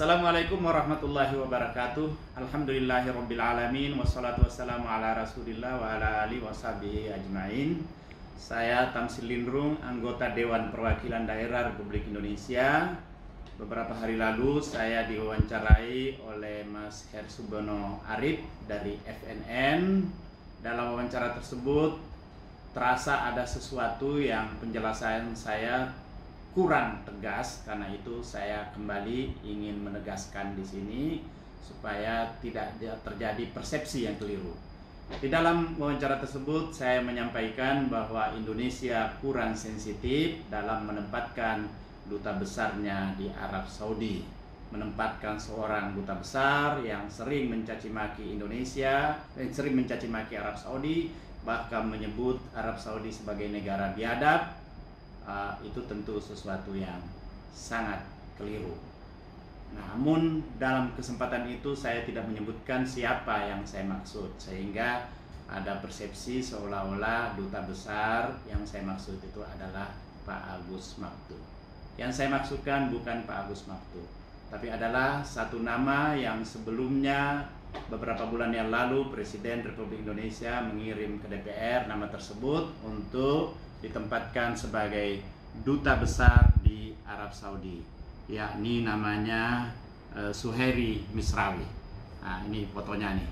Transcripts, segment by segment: Assalamualaikum warahmatullahi wabarakatuh. Alhamdulillahirrabbilalamin. Wassalatu wassalamu ala rasulillah wa ala alihi wa sahbihi ajma'in. Saya Tamsil Linrung, anggota Dewan Perwakilan Daerah Republik Indonesia. Beberapa hari lalu saya diwawancarai oleh Mas Hersubeno Arief dari FNN. Dalam wawancara tersebut terasa ada sesuatu yang penjelasan saya kurang tegas, karena itu saya kembali ingin menegaskan di sini supaya tidak terjadi persepsi yang keliru. Di dalam wawancara tersebut saya menyampaikan bahwa Indonesia kurang sensitif dalam menempatkan duta besarnya di Arab Saudi, menempatkan seorang duta besar yang sering mencaci maki Indonesia dan sering mencaci maki Arab Saudi, bahkan menyebut Arab Saudi sebagai negara biadab. Itu tentu sesuatu yang sangat keliru. Namun dalam kesempatan itu saya tidak menyebutkan siapa yang saya maksud, sehingga ada persepsi seolah-olah duta besar yang saya maksud itu adalah Pak Agus Maktu. Yang saya maksudkan bukan Pak Agus Maktu, tapi adalah satu nama yang sebelumnya beberapa bulan yang lalu Presiden Republik Indonesia mengirim ke DPR nama tersebut untuk ditempatkan sebagai duta besar di Arab Saudi, yakni namanya Suheri Misrawi. Nah, ini fotonya nih.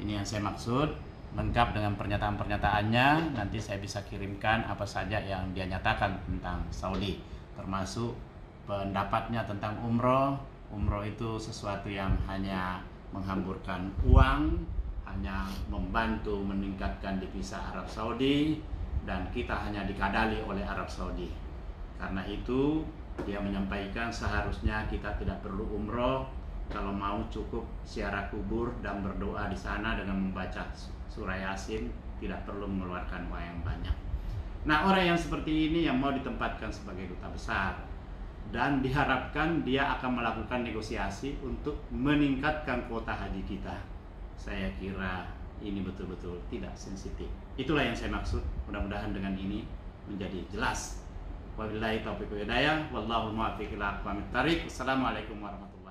Ini yang saya maksud, lengkap dengan pernyataan-pernyataannya. Nanti saya bisa kirimkan apa saja yang dia nyatakan tentang Saudi, termasuk pendapatnya tentang umroh. Umroh itu sesuatu yang hanya menghamburkan uang, hanya membantu meningkatkan devisa Arab Saudi, dan kita hanya dikadali oleh Arab Saudi. Karena itu dia menyampaikan seharusnya kita tidak perlu umroh, kalau mau cukup ziarah kubur dan berdoa di sana dengan membaca surah Yasin, tidak perlu mengeluarkan uang yang banyak. Nah, orang yang seperti ini yang mau ditempatkan sebagai duta besar, dan diharapkan dia akan melakukan negosiasi untuk meningkatkan kuota haji kita. Saya kira ini betul-betul tidak sensitif. Itulah yang saya maksud. Mudah-mudahan dengan ini menjadi jelas. Wabillahi taufiq wal hidayah. Wallahu muwaffiq ila aqwamit thariq. Assalamualaikum warahmatullahi wabarakatuh.